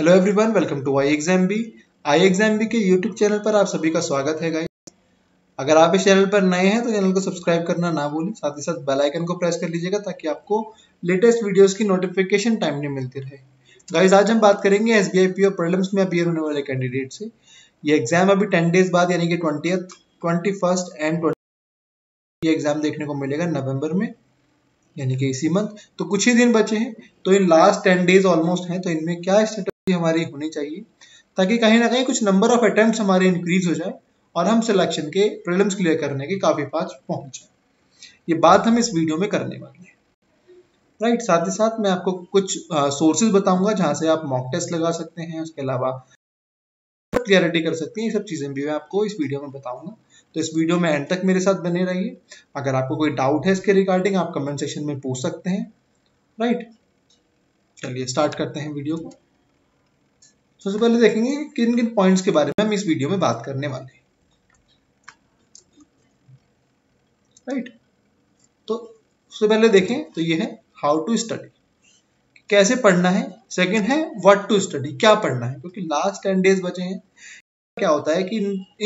Hello everyone, welcome to I exam B के YouTube channel पर आप सभी का स्वागत है गाइस। अगर आप इस चैनल पर नए हैं तो चैनल को सब्सक्राइब करना ना भूलें, साथ ही साथ बेल आइकन को प्रेस कर लीजिएगा ताकि आपको लेटेस्ट वीडियोस की नोटिफिकेशन टाइमली मिलती रहे। गाइस आज हम बात करेंगे SBI PO प्रीलिम्स में अपियर होने वाले कैंडिडेट से। ये एग्जाम अभी 10 डेज बाद यानी कि 20th, 21st एंड 22 ये एग्जाम देखने को मिलेगा नवम्बर में, यानी कि इसी मंथ। तो कुछ ही दिन बचे हैं, तो इन लास्ट 10 डेज ऑलमोस्ट हैं, तो इनमें क्या स्ट्रेटजी हमारी होनी चाहिए ताकि कहीं ना कहीं कुछ नंबर ऑफ अटेम्प्ट्स हमारे इंक्रीज हो जाए और हम सिलेक्शन के प्रीलिम्स क्लियर करने के काफी पास पहुंच जाए। ये बात हम इस वीडियो में करने वाले हैं, राइट। साथ ही साथ मैं आपको कुछ सोर्सेज बताऊंगा जहां से आप मॉक टेस्ट लगा सकते हैं, उसके अलावा क्लियरिटी कर सकते हैं। ये सब चीजें भी मैं आपको इस वीडियो में बताऊंगा, तो इस वीडियो में एंड तक मेरे साथ बने रहिए। अगर आपको कोई डाउट है इसके रिगार्डिंग आप कमेंट सेक्शन में पूछ सकते हैं, राइट। चलिए स्टार्ट करते हैं वीडियो को। सबसे पहले देखेंगे किन किन पॉइंट्स के बारे में हम इस वीडियो में बात करने वाले हैं, राइट। तो सबसे पहले देखें तो ये है हाउ टू स्टडी, कैसे पढ़ना है। सेकेंड है व्हाट टू स्टडी, क्या पढ़ना है, क्योंकि लास्ट 10 डेज बचे हैं। क्या होता है कि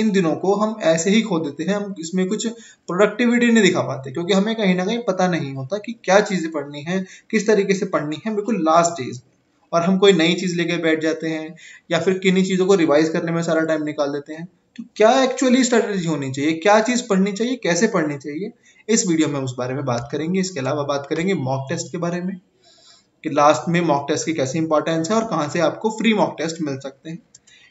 इन दिनों को हम ऐसे ही खो देते हैं, हम इसमें कुछ प्रोडक्टिविटी नहीं दिखा पाते क्योंकि हमें कहीं ना कहीं पता नहीं होता कि क्या चीजें पढ़नी है, किस तरीके से पढ़नी है, बिल्कुल लास्ट डेज में। और हम कोई नई चीज लेके बैठ जाते हैं या फिर किन्हीं चीजों को रिवाइज करने में सारा टाइम निकाल देते हैं। तो क्या एक्चुअली स्ट्रेटेजी होनी चाहिए, क्या चीज पढ़नी चाहिए, कैसे पढ़नी चाहिए, इस वीडियो में उस बारे में बात करेंगे। इसके अलावा बात करेंगे मॉक टेस्ट के बारे में कि लास्ट में मॉक टेस्ट की कैसी इंपॉर्टेंस है और कहाँ से आपको फ्री मॉक टेस्ट मिल सकते हैं।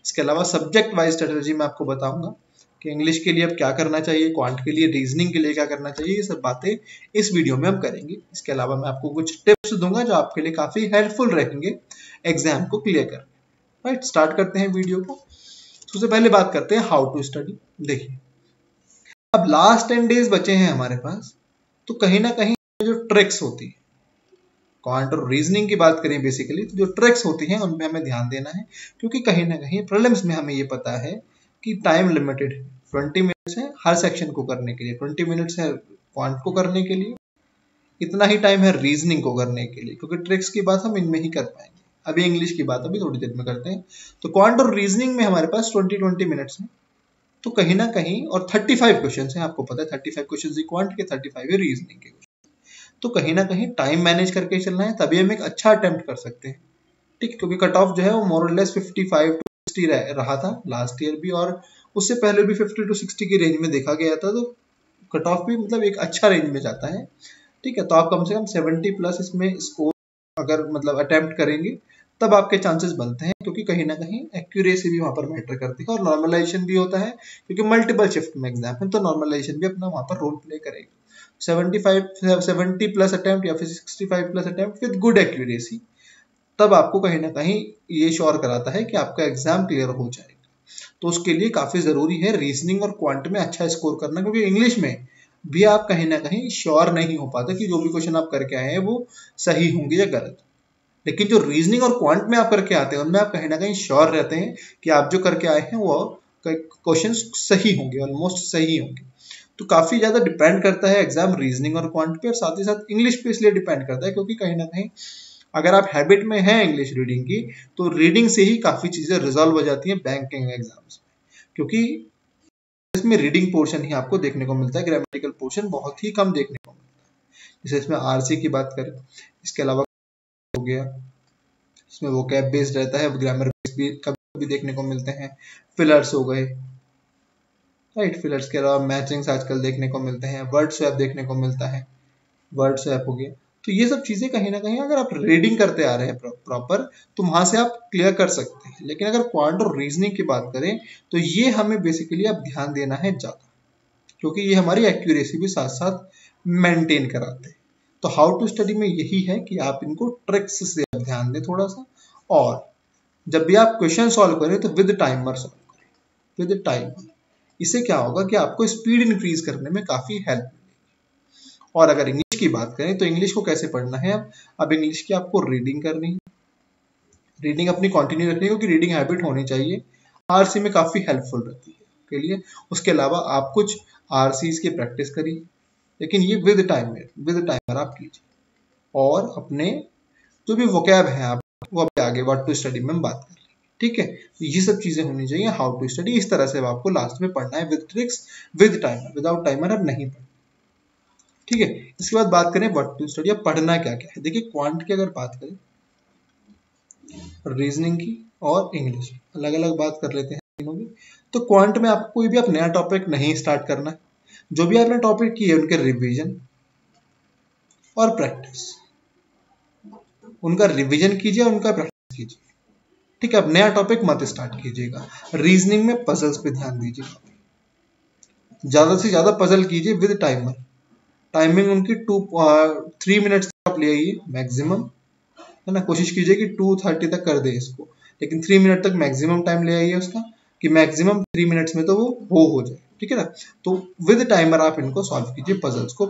इसके अलावा सब्जेक्ट वाइज स्ट्रेटजी मैं आपको बताऊंगा कि इंग्लिश के लिए अब क्या करना चाहिए, क्वांट के लिए, रीजनिंग के लिए क्या करना चाहिए, ये सब बातें इस वीडियो में हम करेंगे। इसके अलावा मैं आपको कुछ टिप्स दूंगा जो आपके लिए काफ़ी हेल्पफुल रहेंगे एग्जाम को क्लियर करने, राइट। स्टार्ट करते हैं वीडियो को। सबसे पहले बात करते हैं हाउ टू स्टडी। देखिए अब लास्ट 10 डेज बचे हैं हमारे पास, तो कहीं ना कहीं जो ट्रिक्स होती है, क्वांट और रीजनिंग की बात करें बेसिकली, तो जो ट्रिक्स होती हैं उन पे हमें ध्यान देना है क्योंकि कहीं ना कहीं प्रीलिम्स में हमें ये पता है कि टाइम लिमिटेड है, 20 मिनट्स है हर सेक्शन को करने के लिए, 20 मिनट्स है क्वांट को करने के लिए, इतना ही टाइम है रीजनिंग को करने के लिए, क्योंकि ट्रिक्स की बात हम इनमें ही कर पाएंगे। अभी इंग्लिश की बात अभी थोड़ी देर में करते हैं। तो क्वांट और रीजनिंग में हमारे पास 20 मिनट्स हैं, तो कहीं ना कहीं, और 35 क्वेश्चन है, आपको पता है 35 क्वेश्चन है क्वांट के, 35 है रीजनिंग के। तो कहीं ना कहीं टाइम मैनेज करके चलना है, तभी हम एक अच्छा अटेम्प्ट कर सकते हैं, ठीक। क्योंकि कट ऑफ जो है वो मोर और लेस 55 टू 60 रहा था लास्ट ईयर भी, और उससे पहले भी 50 टू 60 की रेंज में देखा गया था। तो कट ऑफ भी मतलब एक अच्छा रेंज में जाता है, ठीक है। तो आप कम से कम 70 प्लस इसमें स्कोर अगर मतलब अटैम्प्ट करेंगे तब आपके चांसेस बनते हैं, क्योंकि कहीं ना कहीं एक्यूरेसी भी वहाँ पर मैटर करती है और नॉर्मलाइजेशन भी होता है क्योंकि मल्टीपल शिफ्ट में एग्जाम है, तो नॉर्मलाइजेशन भी अपना वहाँ पर रोल प्ले करेगा। 70 प्लस अटैम्प्ट या फिर 65 plus attempt with good accuracy तब आपको कहीं ना कहीं ये श्योर कराता है कि आपका एग्जाम क्लियर हो जाएगा। तो उसके लिए काफ़ी ज़रूरी है रीजनिंग और क्वांट में अच्छा स्कोर करना, क्योंकि इंग्लिश में भी आप कहीं ना कहीं श्योर नहीं हो पाता कि जो भी क्वेश्चन आप करके आए हैं वो सही होंगे या गलत। लेकिन जो रीजनिंग और क्वांट में आप करके आते हैं उनमें आप कहीं ना कहीं श्योर रहते हैं कि आप जो करके आए हैं वो क्वेश्चन सही होंगे, ऑलमोस्ट सही होंगे। तो काफ़ी ज़्यादा डिपेंड करता है एग्जाम रीजनिंग और क्वांट पे, और साथ ही साथ इंग्लिश पे इसलिए डिपेंड करता है क्योंकि कहीं ना कहीं अगर आप हैबिट में हैं इंग्लिश रीडिंग की तो रीडिंग से ही काफ़ी चीज़ें रिजॉल्व हो जाती हैं बैंकिंग एग्जाम्स में, क्योंकि इसमें रीडिंग पोर्शन ही आपको देखने को मिलता है, ग्रामेटिकल पोर्शन बहुत ही कम देखने को मिलता है। जैसे इसमें RC की बात करें, इसके अलावा हो गया, इसमें वो कैप बेस्ड रहता है, ग्रामर बेस्ड भी कभी देखने को मिलते हैं, फिलर्स हो गए, राइट। फिलर्स के अलावा मैचिंग्स आजकल देखने को मिलते हैं, वर्ड स्वैप देखने को मिलता है, वर्ड स्वैप हो गया। तो ये सब चीज़ें कहीं ना कहीं अगर आप रीडिंग करते आ रहे हैं प्रॉपर तो वहाँ से आप क्लियर कर सकते हैं। लेकिन अगर क्वांट और रीजनिंग की बात करें तो ये हमें बेसिकली अब ध्यान देना है ज़्यादा, क्योंकि ये हमारी एक्यूरेसी भी साथ साथ मेंटेन कराते हैं। तो हाउ टू स्टडी में यही है कि आप इनको ट्रिक्स से ध्यान दें थोड़ा सा, और जब भी आप क्वेश्चन सॉल्व करें तो विद टाइमर सॉल्व करें, विद टाइमर। इससे क्या होगा कि आपको स्पीड इंक्रीज करने में काफ़ी हेल्प मिलेगी। और अगर इंग्लिश की बात करें तो इंग्लिश को कैसे पढ़ना है, अब इंग्लिश की आपको रीडिंग करनी है, रीडिंग अपनी कंटिन्यू रखनी है क्योंकि रीडिंग हैबिट होनी चाहिए, RC में काफ़ी हेल्पफुल रहती है के लिए। उसके अलावा आप कुछ RCs की प्रैक्टिस करिए, लेकिन ये विद टाइमर आप कीजिए। और अपने जो भी वोकैब हैं आप वो आगे व्हाट टू स्टडी में बात करें। ठीक है, ये सब चीजें होनी चाहिए। हाउ टू स्टडी इस तरह से अब आपको लास्ट में पढ़ना है with tricks, with timer. Without timer अब नहीं पढ़ना। ठीक है, इसके बाद बात करें व्हाट टू स्टडी, अब पढ़ना क्या क्या है। देखिए क्वांट की अगर बात करें, रीजनिंग की और इंग्लिश, अलग अलग बात कर लेते हैं तीनों की। तो क्वांट में आपको कोई भी आप नया टॉपिक नहीं स्टार्ट करना है, जो भी आपने टॉपिक किए उनके रिवीजन और प्रैक्टिस, उनका रिवीजन कीजिए, उनका प्रैक्टिस कीजिए। ठीक है, अब नया टॉपिक मत स्टार्ट कीजिएगा। रीजनिंग में पजल्स पे ध्यान दीजिएगा, ज्यादा से ज्यादा पजल कीजिए विद टाइमर। टाइमिंग उनकी 3 मिनट्स आप ले आइए मैक्सिमम, है ना। कोशिश कीजिए कि 2:30 तक कर दे इसको, लेकिन 3 मिनट तक मैक्सिमम टाइम ले आइए उसका, कि मैक्सिमम 3 मिनट्स में तो वो हो जाए। ठीक है ना, तो विद टाइमर आप इनको सॉल्व कीजिए पजल्स को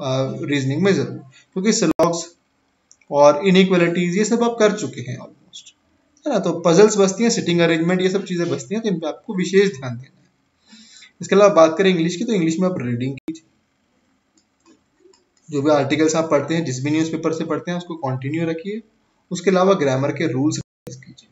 रीजनिंग में जरूर, क्योंकि सिलॉग्स और इनइक्वालिटीज ये सब आप कर चुके हैं ऑलमोस्ट, है ना। तो पजल्स बचती हैं, सिटिंग अरेंजमेंट, ये सब चीजें बचती हैं, तो इन पर आपको विशेष ध्यान देना है। इसके अलावा बात करें इंग्लिश की, तो इंग्लिश में आप रीडिंग कीजिए, जो भी आर्टिकल्स आप पढ़ते हैं, जिस भी न्यूज़पेपर से पढ़ते हैं उसको कंटिन्यू रखिए। उसके अलावा ग्रामर के रूल्स कीजिए,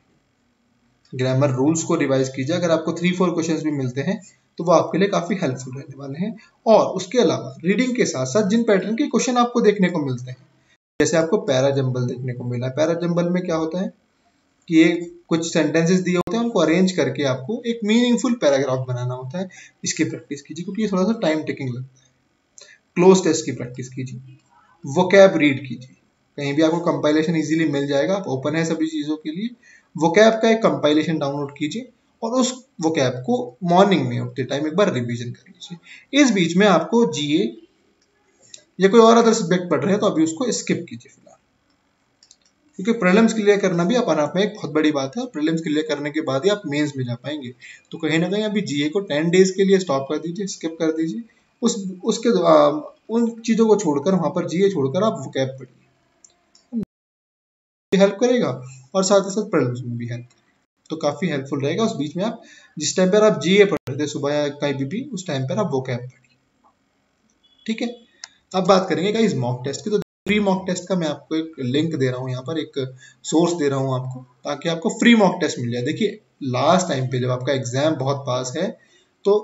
ग्रामर रूल्स को रिवाइज कीजिए। अगर आपको 3-4 क्वेश्चंस भी मिलते हैं तो वो आपके लिए काफी हेल्पफुल रहने वाले हैं। और उसके अलावा रीडिंग के साथ साथ जिन पैटर्न के क्वेश्चन आपको देखने को मिलते हैं, जैसे आपको पैराजंबल देखने को मिला। पैराजंबल में क्या होता है कि कुछ सेंटेंसेस दिए होते हैं, उनको अरेंज करके आपको एक मीनिंगफुल पैराग्राफ बनाना होता है। इसकी प्रैक्टिस कीजिए, क्योंकि ये थोड़ा सा टाइम टेकिंग लगता है। क्लोज टेस्ट की प्रैक्टिस कीजिए, वोकैब रीड कीजिए, कहीं भी आपको कंपाइलेशन इजीली मिल जाएगा, आप ओपन है सभी चीज़ों के लिए। वोकैब का एक कंपाइलेशन डाउनलोड कीजिए और उस वोकैब को मॉर्निंग में उठते टाइम एक बार रिवीजन कर लीजिए। इस बीच में आपको जीए या कोई और अदर सब्जेक्ट पढ़ रहे हैं तो अभी उसको स्किप कीजिए फिलहाल, क्योंकि प्रीलिम्स क्लियर करना भी अपने आप में एक बहुत बड़ी बात है। प्रीलिम्स क्लियर करने के बाद ही आप मेंस में जा पाएंगे। तो कहीं ना कहीं अभी जीए को 10 डेज के लिए स्टॉप कर दीजिए, स्किप कर दीजिए। उन चीजों को छोड़कर, वहां पर जीए छोड़कर आप वोकैब पढ़िए, हेल्प करेगा और साथ ही साथ प्रीलिम्स में भी हेल्प करेगा, तो काफी हेल्पफुल रहेगा। उस बीच में आप जिस टाइम पर आप जीए पढ़ रहे थे सुबह या कहीं भी, उस टाइम पर आप वोकैब पढ़िए। ठीक है, अब बात करेंगे गाइस मॉक टेस्ट की। तो फ्री मॉक टेस्ट का मैं आपको एक लिंक दे रहा हूँ, यहाँ पर एक सोर्स दे रहा हूँ आपको, ताकि आपको फ्री मॉक टेस्ट मिल जाए। देखिए लास्ट टाइम पे जब आपका एग्जाम बहुत पास है तो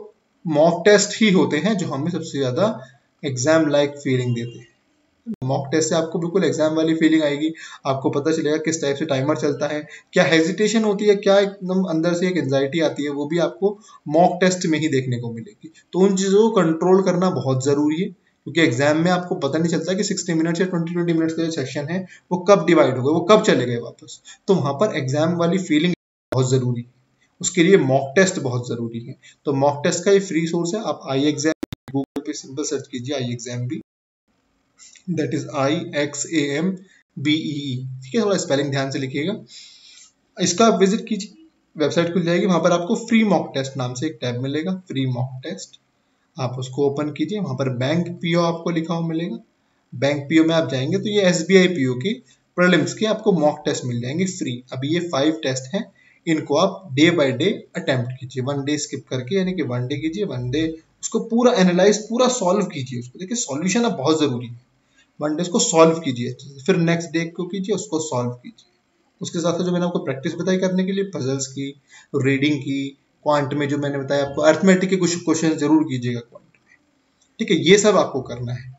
मॉक टेस्ट ही होते हैं जो हमें सबसे ज्यादा एग्जाम लाइक फीलिंग देते हैं। मॉक टेस्ट से आपको बिल्कुल एग्जाम वाली फीलिंग आएगी, आपको पता चलेगा किस टाइप से टाइमर चलता है, क्या हेजिटेशन होती है, क्या एकदम अंदर से एक एंजाइटी आती है, वो भी आपको मॉक टेस्ट में ही देखने को मिलेगी। तो उन चीज़ों को कंट्रोल करना बहुत ज़रूरी है, क्योंकि एग्जाम में आपको पता नहीं चलता कि 60 मिनट्स या 20 मिनट्स का जो सेक्शन है वो कब डिवाइड हो गए, वो कब चले गए वापस। तो वहाँ पर एग्जाम वाली फीलिंग बहुत ज़रूरी है, उसके लिए मॉक टेस्ट बहुत ज़रूरी है। तो मॉक टेस्ट का ये फ्री सोर्स है, आप iExamBee गूगल पे सिंपल सर्च कीजिए, iExamBee, दैट इज iExamBee। ठीक है, थोड़ा स्पेलिंग ध्यान से लिखिएगा। इसका विजिट कीजिए, वेबसाइट खुल जाएगी, वहाँ पर आपको फ्री मॉक टेस्ट नाम से एक टैब मिलेगा, फ्री मॉक टेस्ट। आप उसको ओपन कीजिए, वहाँ पर बैंक पीओ आपको लिखा हुआ मिलेगा। बैंक पीओ में आप जाएंगे तो ये SBI पीओ के प्रीलिम्स के आपको मॉक टेस्ट मिल जाएंगे फ्री। अभी ये 5 टेस्ट हैं, इनको आप डे बाय डे अटेम्प्ट कीजिए, 1 डे स्किप करके, यानी कि 1 डे कीजिए, 1 डे उसको पूरा एनालाइज, पूरा सॉल्व कीजिए उसको। देखिए सॉल्यूशन अब बहुत ज़रूरी है, 1 डे उसको सॉल्व कीजिए अच्छे से, फिर नेक्स्ट डे को कीजिए, उसको सॉल्व कीजिए। उसके साथ साथ जो मैंने आपको प्रैक्टिस बताई करने के लिए, पजल्स की, रीडिंग की, क्वांट में जो मैंने बताया आपको, अर्थमेटिक के कुछ क्वेश्चन जरूर कीजिएगा क्वांट में। ठीक है, ये सब आपको करना है।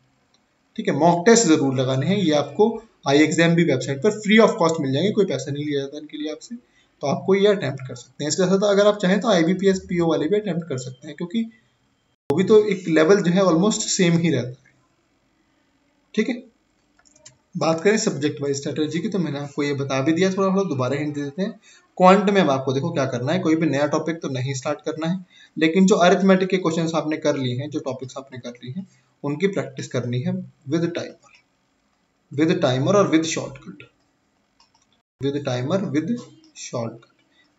ठीक है, मॉक टेस्ट जरूर लगाने हैं, ये आपको iExamBee वेबसाइट पर फ्री ऑफ कॉस्ट मिल जाएंगे, कोई पैसा नहीं लिया जाता इनके लिए आपसे, तो आपको ये अटैम्प्ट कर सकते हैं। इसके साथ अगर आप चाहें तो IBPS PO वाले भी अटैम्प्ट कर सकते हैं, क्योंकि वो भी तो एक लेवल जो है ऑलमोस्ट सेम ही रहता है। ठीक है, बात करें सब्जेक्ट वाइज स्ट्रेटेजी की, तो मैंने आपको ये बता भी दिया, थोड़ा थोड़ा दोबारा हिंट दे देते हैं। क्वांट में अब आपको देखो क्या करना है, कोई भी नया टॉपिक तो नहीं स्टार्ट करना है, लेकिन जो अरिथमेटिक के क्वेश्चंस आपने कर लिए हैं, जो टॉपिक्स आपने कर लिए हैं, उनकी प्रैक्टिस करनी है विद टाइमर और विद शॉर्टकट।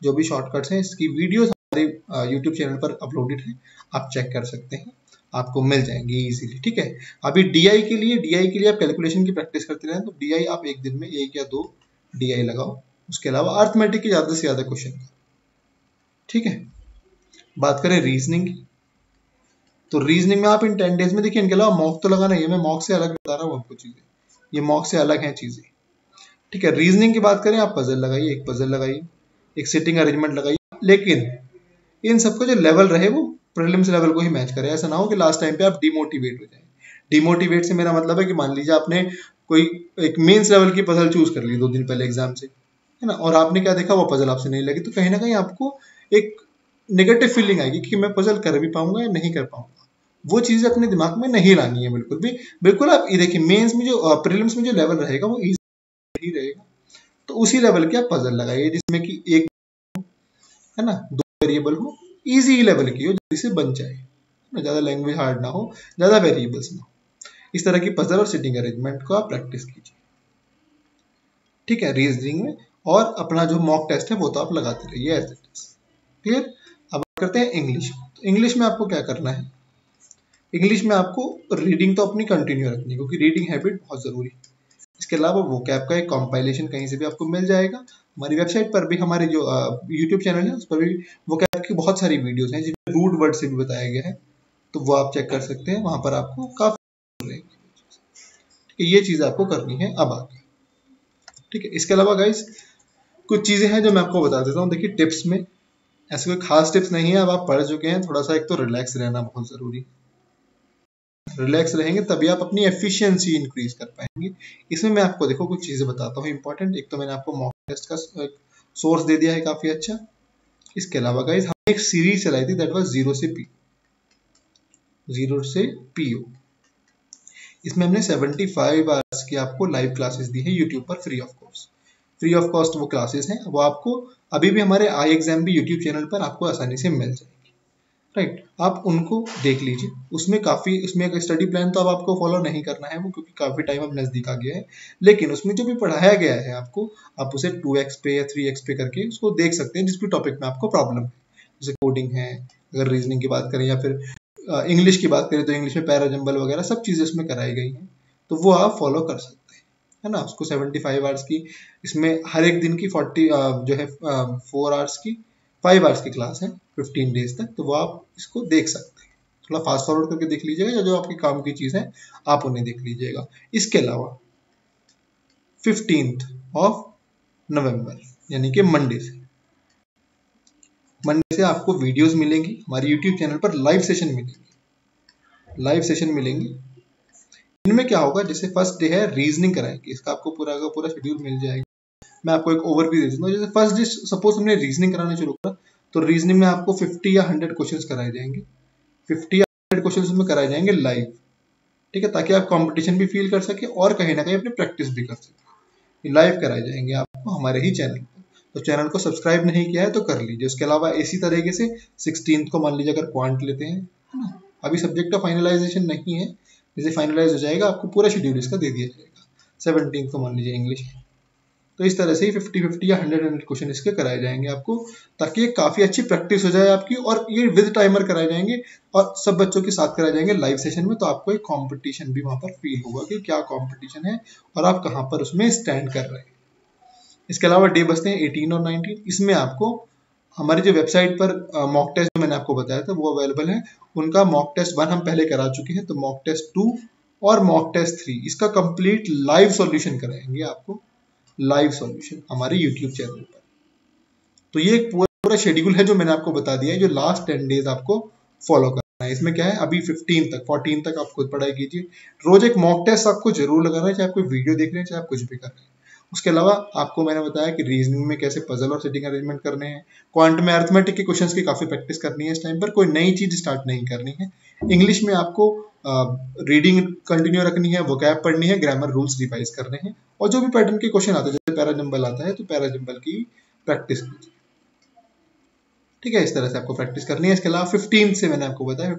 जो भी शॉर्टकट्स हैं, इसकी वीडियोज हमारे YouTube चैनल पर अपलोडेड है, आप चेक कर सकते हैं, आपको मिल जाएंगी इजीली। ठीक है, अभी DI के लिए आप कैलकुलेशन की प्रैक्टिस करते रहें, तो DI आप एक दिन में 1 या 2 DI लगाओ। उसके अलावा अर्थमेटिक के ज़्यादा से ज़्यादा क्वेश्चन। ठीक है, बात करें रीजनिंग की, तो रीजनिंग में आप इन 10 डेज में, देखिए इनके अलावा मॉक तो लगाना ही है, मैं मॉक से अलग बता रहा हूँ आपको चीज़ें, ये मॉक से अलग हैं चीज़ें। ठीक है। रीजनिंग की बात करें, आप पजल लगाइए, एक पजल लगाइए, एक सिटिंग अरेंजमेंट लगाइए, लेकिन इन सबको जो लेवल रहे वो प्रीलिम्स लेवल को ही मैच करें। ऐसा ना हो कि लास्ट टाइम पे आप डिमोटिवेट हो जाए। डिमोटिवेट से मेरा मतलब है कि मान लीजिए आपने कोई एक मेंस लेवल की पजल चूज कर ली 2 दिन पहले एग्जाम से, है ना, और आपने क्या देखा वो पजल आपसे नहीं लगी, तो कहीं ना कहीं आपको एक नेगेटिव फीलिंग आएगी कि मैं पजल कर भी पाऊंगा या नहीं कर पाऊंगा। वो चीजें अपने दिमाग में नहीं लानी है बिल्कुल भी। बिल्कुल आप ये देखिए, मेंस में जो प्रीलिम्स में जो लेवल रहेगा वो इजी ही रहेगा, तो उसी लेवल के आप पजल लगाइए जिसमें कि एक है ना 2 वेरिएबल हो, इजी लेवल की हो, जल्दी से बन जाए, ना ज्यादा लैंग्वेज हार्ड ना हो, ज्यादा वेरिएबल्स ना हो। इस तरह की पजल और सिटिंग अरेंजमेंट को आप प्रैक्टिस कीजिए, ठीक है, रीजनिंग में। और अपना जो मॉक टेस्ट है वो तो आप लगाते रहिए एज इट इज। क्लियर। अब करते हैं इंग्लिश। तो इंग्लिश में आपको क्या करना है, इंग्लिश में आपको रीडिंग तो अपनी कंटिन्यू रखनी है क्योंकि रीडिंग हैबिट बहुत जरूरी है। इसके अलावा वोकैब का एक कॉम्पाइलेशन कहीं से भी आपको मिल जाएगा। हमारी वेबसाइट पर भी, हमारे जो यूट्यूब चैनल है उस पर भी वोकैब की बहुत सारी वीडियोस हैं जिसमें रूट वर्ड से भी बताया गया है, तो वो आप चेक कर सकते हैं, वहां पर आपको काफी रहेगी। ये चीज आपको करनी है अब आगे, ठीक है। इसके अलावा गाइज कुछ चीजें हैं जो मैं आपको बता देता हूँ। देखिए टिप्स में ऐसे कोई खास टिप्स नहीं है, अब आप पढ़ चुके हैं थोड़ा सा। एक तो रिलैक्स रहना बहुत जरूरी है, रिलैक्स रहेंगे तभी आप अपनी एफिशिएंसी इंक्रीज कर पाएंगे। इसमें मैं आपको देखो कुछ चीजें बताता हूँ इंपॉर्टेंट। एक तो मैंने आपको मॉक टेस्ट का सोर्स दे दिया है काफी अच्छा। इसके अलावा गाइस हमने एक सीरीज चलाई थी दैट वाज 0 से PO। इसमें हमने 75 आवर्स की आपको लाइव क्लासेस दी है यूट्यूब पर free of cost. Free of cost वो क्लासेस हैं, वो आपको अभी भी हमारे iExamBee यूट्यूब चैनल पर आपको आसानी से मिल जाए, राइट आप उनको देख लीजिए। उसमें एक स्टडी प्लान तो अब आपको फॉलो नहीं करना है वो, क्योंकि काफी टाइम अब नजदीक आ गया है, लेकिन उसमें जो भी पढ़ाया गया है आपको, आप उसे 2x पे या 3x पे करके उसको देख सकते हैं जिस भी टॉपिक में आपको प्रॉब्लम है। जैसे कोडिंग है, अगर रीजनिंग की बात करें, या फिर इंग्लिश की बात करें तो इंग्लिश में पैराजम्बल वगैरह सब चीजें उसमें कराई गई हैं, तो वो आप फॉलो कर सकते हैं, है ना। उसको 75 आवर्स की, इसमें हर एक दिन की 4 आवर्स की 5 आवर्स की क्लास है 15 डेज तक, तो वो आप इसको देख सकते हैं। थोड़ा फास्ट फॉरवर्ड करके देख लीजिएगा, या जो आपके काम की चीज है आप उन्हें देख लीजिएगा। इसके अलावा 15 नवंबर यानी कि मंडे से आपको वीडियोस मिलेंगी हमारे यूट्यूब चैनल पर, लाइव सेशन मिलेंगे। इनमें क्या होगा, जैसे फर्स्ट डे है रीजनिंग कराएंगे, इसका आपको पूरा का पूरा शेड्यूल मिल जाएगा। मैं आपको एक ओवरव्यू दे देता हूँ। जैसे फर्स्ट डे सपोज हमने रीजनिंग कराना शुरू करा, तो रीजनिंग में आपको 50 या 100 क्वेश्चंस कराए जाएंगे, 50 या 100 क्वेश्चंस में कराए जाएंगे लाइव, ठीक है, ताकि आप कंपटीशन भी फील कर सके और कहीं ना कहीं अपनी प्रैक्टिस भी कर सके। लाइव कराए जाएंगे आपको हमारे ही चैनल पर, तो चैनल को सब्सक्राइब नहीं किया है तो कर लीजिए। उसके अलावा इसी तरीके से 16 को मान लीजिए अगर क्वांट लेते हैं, है ना, अभी सब्जेक्ट का फाइनलाइजेशन नहीं है, जैसे फाइनलाइज हो जाएगा आपको पूरा शेड्यूल इसका दे दिया जाएगा। 17 को मान लीजिए इंग्लिश, तो इस तरह से ही 50-50 या 100-100 क्वेश्चन इसके कराए जाएंगे आपको, ताकि ये काफ़ी अच्छी प्रैक्टिस हो जाए आपकी। और ये विद टाइमर कराए जाएंगे और सब बच्चों के साथ कराए जाएंगे लाइव सेशन में, तो आपको एक कंपटीशन भी वहाँ पर फील होगा कि क्या कंपटीशन है और आप कहाँ पर उसमें स्टैंड कर रहे हैं। इसके अलावा डे बचते हैं 18 और 19। इसमें आपको हमारी जो वेबसाइट पर मॉक टेस्ट मैंने आपको बताया था वो अवेलेबल है। उनका मॉक टेस्ट 1 हम पहले करा चुके हैं, तो मॉक टेस्ट 2 और मॉक टेस्ट 3 इसका कंप्लीट लाइव सॉल्यूशन कराएंगे आपको, लाइव सॉल्यूशन हमारे YouTube चैनल पर। तो ये एक पूरा शेड्यूल है जो मैंने आपको बता दिया है, जो लास्ट 10 डेज आपको फॉलो करना है। इसमें क्या है, अभी 14 तक आप खुद पढ़ाई कीजिए। रोज एक मॉक टेस्ट आपको जरूर लगाना है, चाहे आप कोई वीडियो देख रहे हैं, चाहे आप कुछ भी कर रहे हैं। उसके अलावा आपको मैंने बताया कि रीजनिंग में कैसे पजल और सिटिंग अरेंजमेंट करने हैं, क्वांट में अरिथमेटिक के क्वेश्चंस की काफ़ी प्रैक्टिस करनी है। इस टाइम पर कोई नई चीज़ स्टार्ट नहीं करनी है। इंग्लिश में आपको रीडिंग कंटिन्यू रखनी है, वोकैब पढ़नी है, ग्रामर रूल्स रिवाइज करने हैं, और जो भी पैटर्न के क्वेश्चन आते हैं, जैसे पैराजम्बल आता है तो पैराजम्बल की प्रैक्टिस कीजिए, ठीक है। इस तरह से आपको प्रैक्टिस करनी है। इसके अलावा 15 से मैंने आपको बताया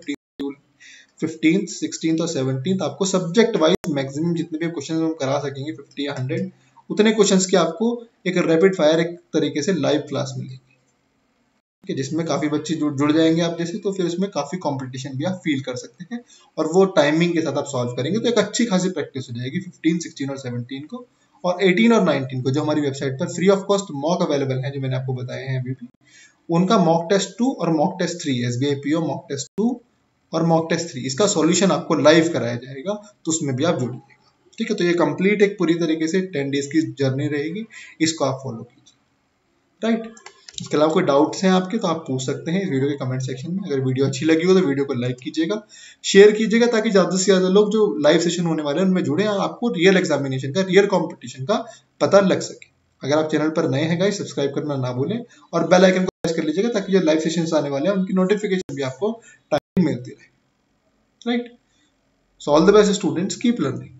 15, 16 और 17 आपको सब्जेक्ट वाइज मैक्सिमम जितने भी क्वेश्चन हम करा सकेंगे 50 या 100 उतने क्वेश्चंस की आपको एक रैपिड फायर एक तरीके से लाइव क्लास मिलेगी, ठीक है, जिसमें काफ़ी बच्चे जुड़ जाएंगे आप जैसे, तो फिर इसमें काफ़ी कंपटीशन भी आप फील कर सकते हैं और वो टाइमिंग के साथ आप सॉल्व करेंगे तो एक अच्छी खासी प्रैक्टिस हो जाएगी 15, 16 और 17 को। और 18 और 19 को जो हमारी वेबसाइट पर free of cost mock available है जो मैंने आपको बताए हैं अभी भी, उनका मॉक टेस्ट 2 और mock test 3, SBI PO mock test 2 और मॉक टेस्ट 3 इसका सॉल्यूशन आपको लाइव कराया जाएगा, तो उसमें भी आप जुड़िएगा। ठीक है। तो ये कंप्लीट एक पूरी तरीके से 10 डेज की जर्नी रहेगी, इसको आप फॉलो कीजिए, राइट। इसके अलावा कोई डाउट्स हैं आपके तो आप पूछ सकते हैं इस वीडियो के कमेंट सेक्शन में। अगर वीडियो अच्छी लगी हो तो वीडियो को लाइक कीजिएगा, शेयर कीजिएगा, ताकि ज़्यादा से ज़्यादा लोग जो लाइव सेशन होने वाले हैं उनमें जुड़े और आपको रियल एग्जामिनेशन का, रियल कॉम्पिटिशन का पता लग सके। अगर आप चैनल पर नए हैं गाइस, सब्सक्राइब करना ना भूलें और बेल आइकन को प्रेस कर लीजिएगा, ताकि जो लाइव सेशंस आने वाले हैं उनकी नोटिफिकेशन भी आपको टाइम मिलती रहे, right. So all the best students, keep learning.